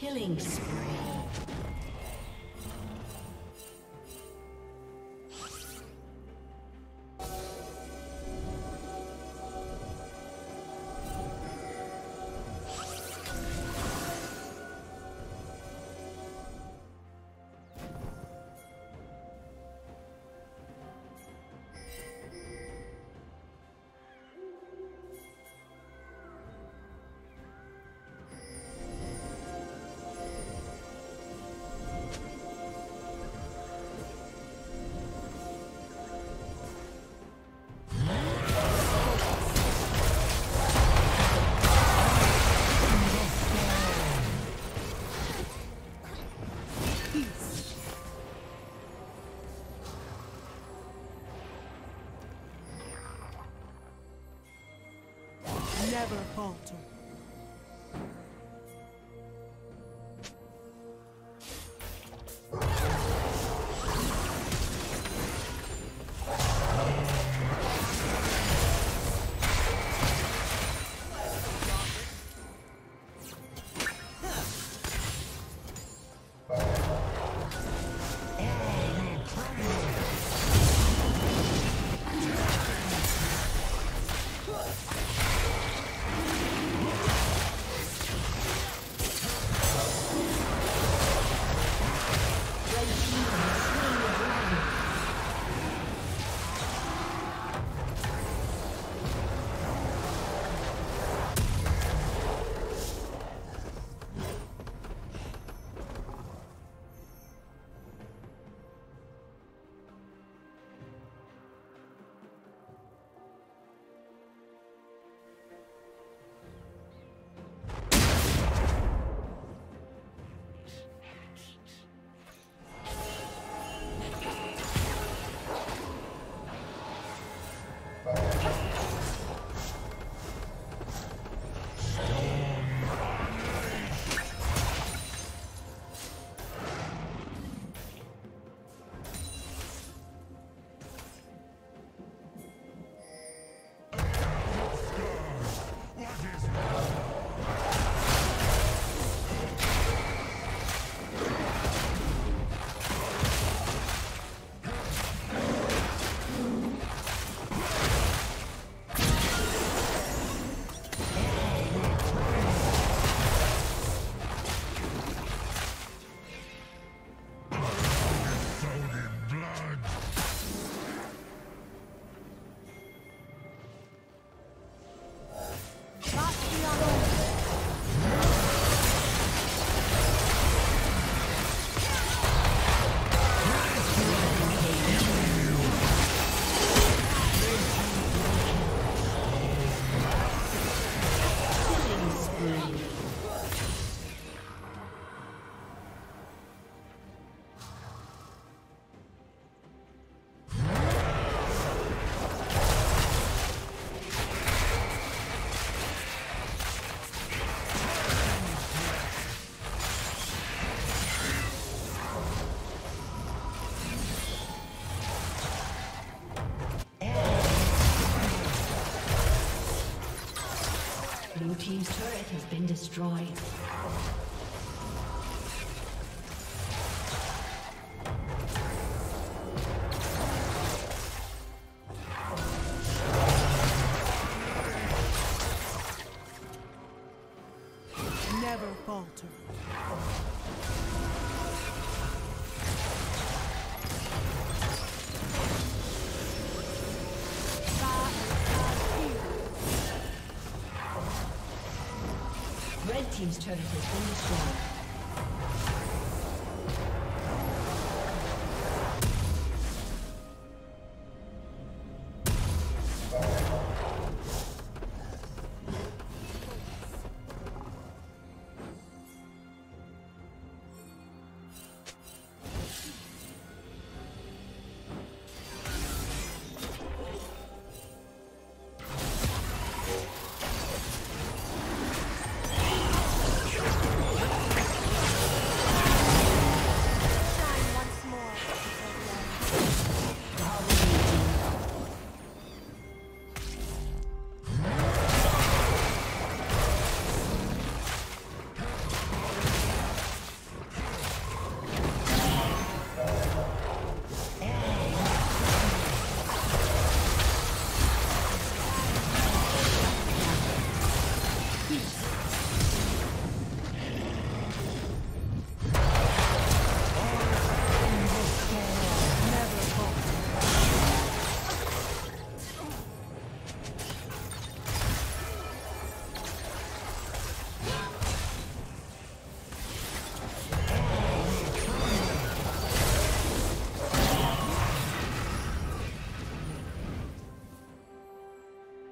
Killing spree. Never falter. Blue team's turret has been destroyed. Never falter. Red team's turret has been destroyed.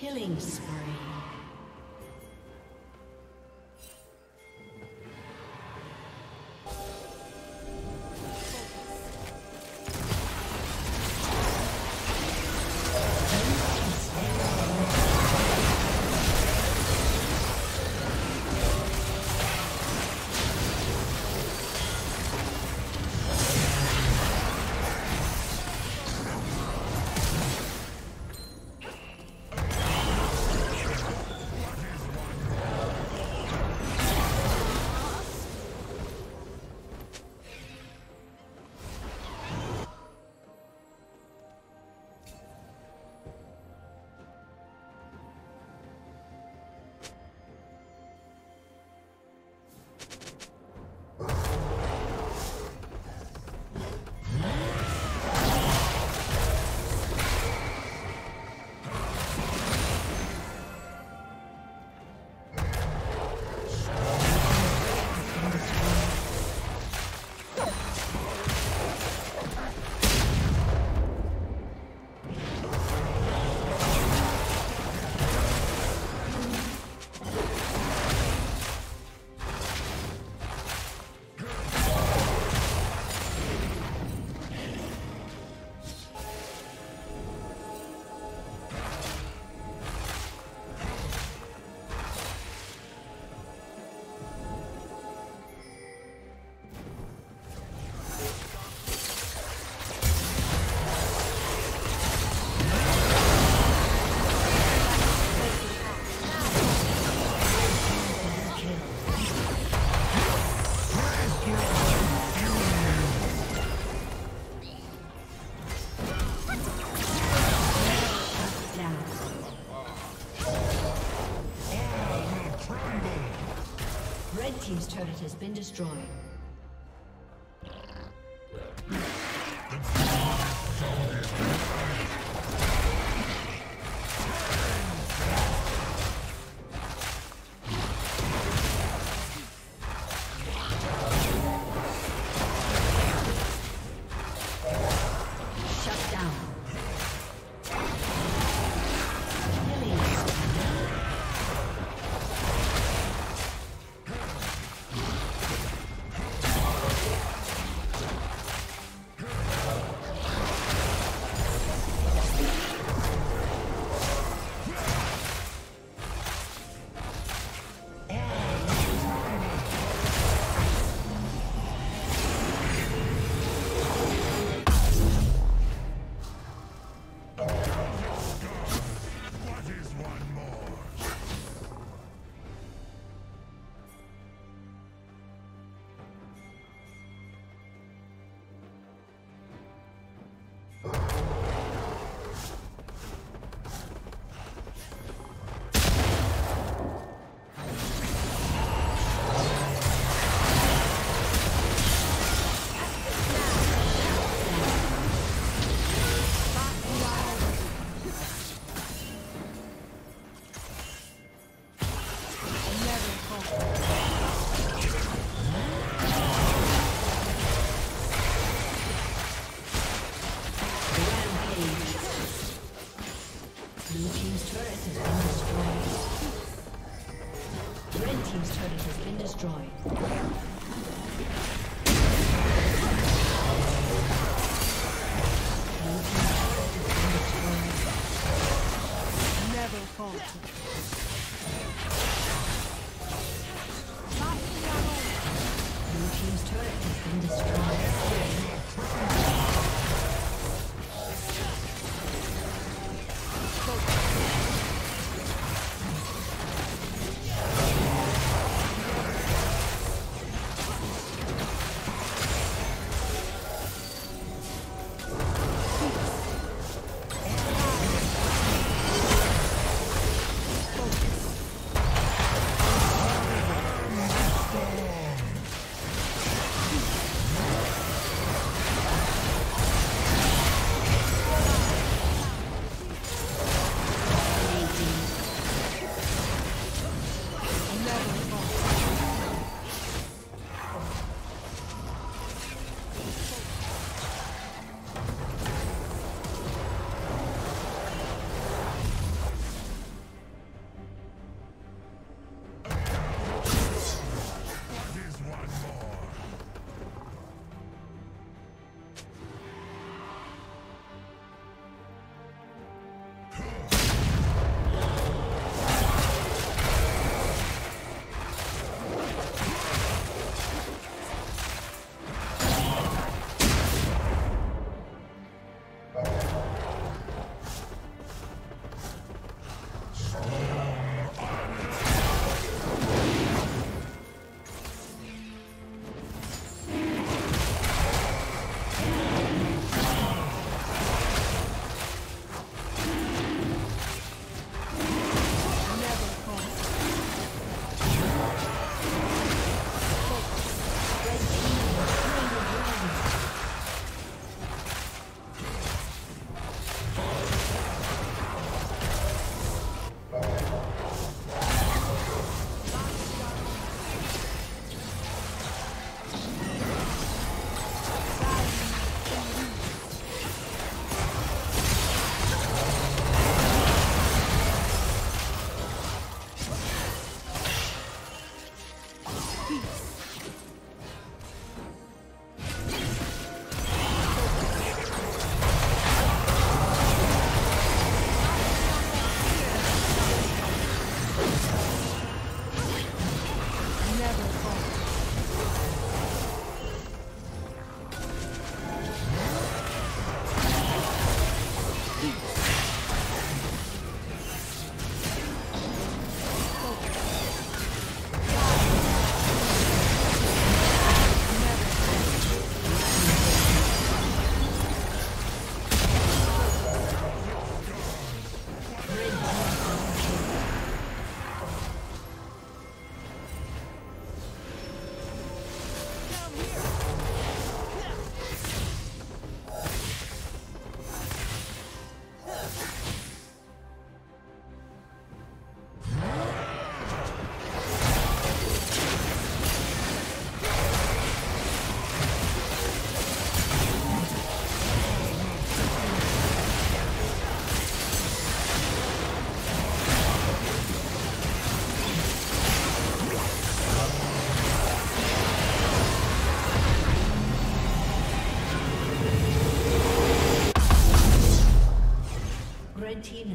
Killing spree. Team's turret has been destroyed. Blue team's turret has been destroyed.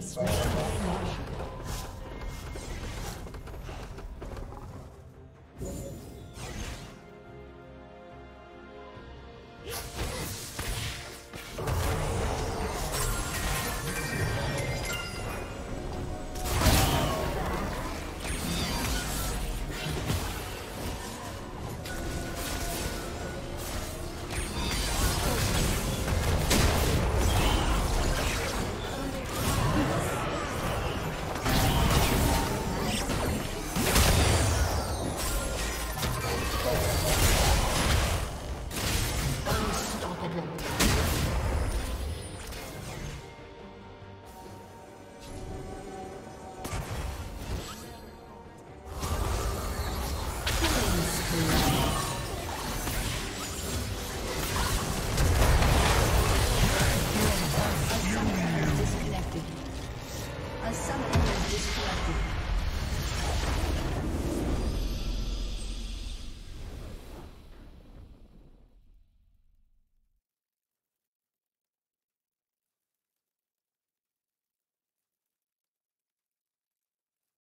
Darkness.